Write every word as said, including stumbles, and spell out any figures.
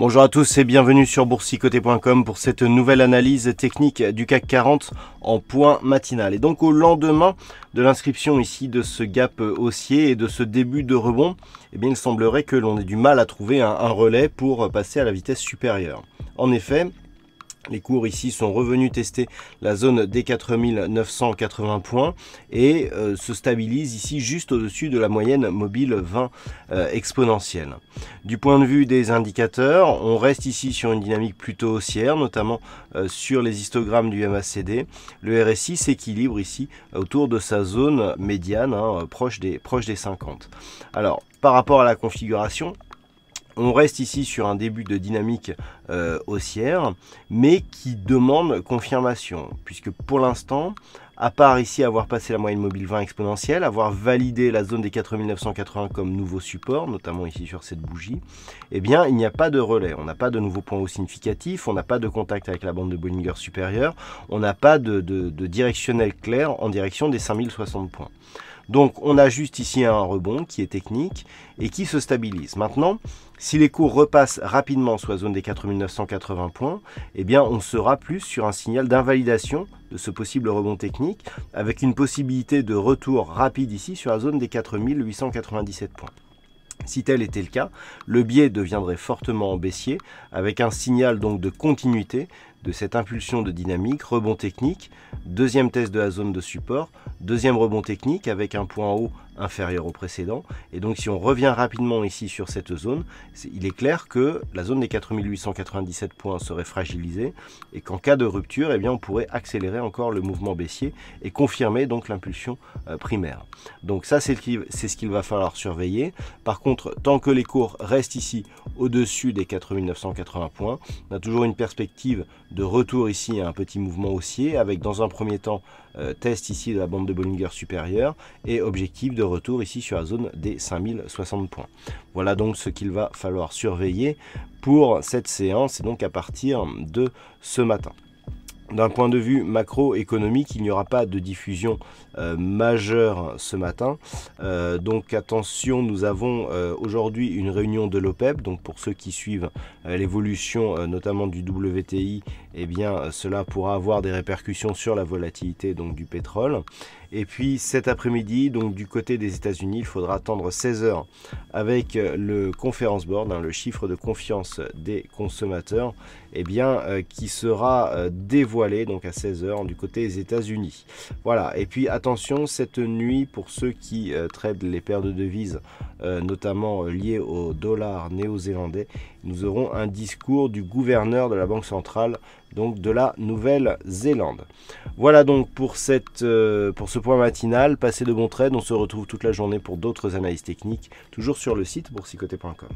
Bonjour à tous et bienvenue sur Boursikoter point com pour cette nouvelle analyse technique du CAC quarante en point matinal. Et donc au lendemain de l'inscription ici de ce gap haussier et de ce début de rebond, eh bien, il semblerait que l'on ait du mal à trouver un, un relais pour passer à la vitesse supérieure. En effet, les cours ici sont revenus tester la zone des quatre mille neuf cent quatre-vingts points et euh, se stabilisent ici juste au-dessus de la moyenne mobile vingt euh, exponentielle. Du point de vue des indicateurs, on reste ici sur une dynamique plutôt haussière, notamment euh, sur les histogrammes du M A C D. Le R S I s'équilibre ici autour de sa zone médiane, hein, proche des, proche des cinquante. Alors, par rapport à la configuration, on reste ici sur un début de dynamique euh, haussière, mais qui demande confirmation, puisque pour l'instant, à part ici avoir passé la moyenne mobile vingt exponentielle, avoir validé la zone des quatre mille neuf cent quatre-vingts comme nouveau support, notamment ici sur cette bougie, eh bien il n'y a pas de relais, on n'a pas de nouveau point haut significatif, on n'a pas de contact avec la bande de Bollinger supérieure, on n'a pas de, de, de directionnel clair en direction des cinq mille soixante points. Donc on a juste ici un rebond qui est technique et qui se stabilise. Maintenant, si les cours repassent rapidement sur la zone des quatre mille neuf cent quatre-vingts points, eh bien on sera plus sur un signal d'invalidation de ce possible rebond technique, avec une possibilité de retour rapide ici sur la zone des quatre mille huit cent quatre-vingt-dix-sept points. Si tel était le cas, le biais deviendrait fortement baissier, avec un signal donc de continuité de cette impulsion de dynamique, rebond technique, deuxième test de la zone de support, deuxième rebond technique avec un point haut inférieur au précédent. Et donc si on revient rapidement ici sur cette zone, il est clair que la zone des quatre mille huit cent quatre-vingt-dix-sept points serait fragilisée et qu'en cas de rupture, eh bien, on pourrait accélérer encore le mouvement baissier et confirmer donc l'impulsion primaire. Donc ça, c'est ce qu'il va falloir surveiller. Par contre, tant que les cours restent ici au-dessus des quatre mille neuf cent quatre-vingts points, on a toujours une perspective de retour ici à un petit mouvement haussier avec dans un premier temps euh, test ici de la bande de Bollinger supérieure et objectif de retour ici sur la zone des cinq mille soixante points. Voilà donc ce qu'il va falloir surveiller pour cette séance et donc à partir de ce matin. D'un point de vue macroéconomique, il n'y aura pas de diffusion euh, majeure ce matin. Euh, donc attention, nous avons euh, aujourd'hui une réunion de l'OPEP. Donc pour ceux qui suivent euh, l'évolution euh, notamment du W T I, eh bien euh, cela pourra avoir des répercussions sur la volatilité donc du pétrole. Et puis cet après-midi, donc du côté des États-Unis, il faudra attendre seize heures avec le Conference Board, hein, le chiffre de confiance des consommateurs, eh bien euh, qui sera euh, dévoilé donc à seize heures du côté des États-Unis. Voilà, et puis attention, cette nuit pour ceux qui euh, tradent les paires de devises, euh, notamment euh, liées au dollar néo-zélandais, nous aurons un discours du gouverneur de la Banque centrale donc de la Nouvelle-Zélande. Voilà donc pour, cette, euh, pour ce point matinal. Passez de bons trades, on se retrouve toute la journée pour d'autres analyses techniques, toujours sur le site Boursikoter point com.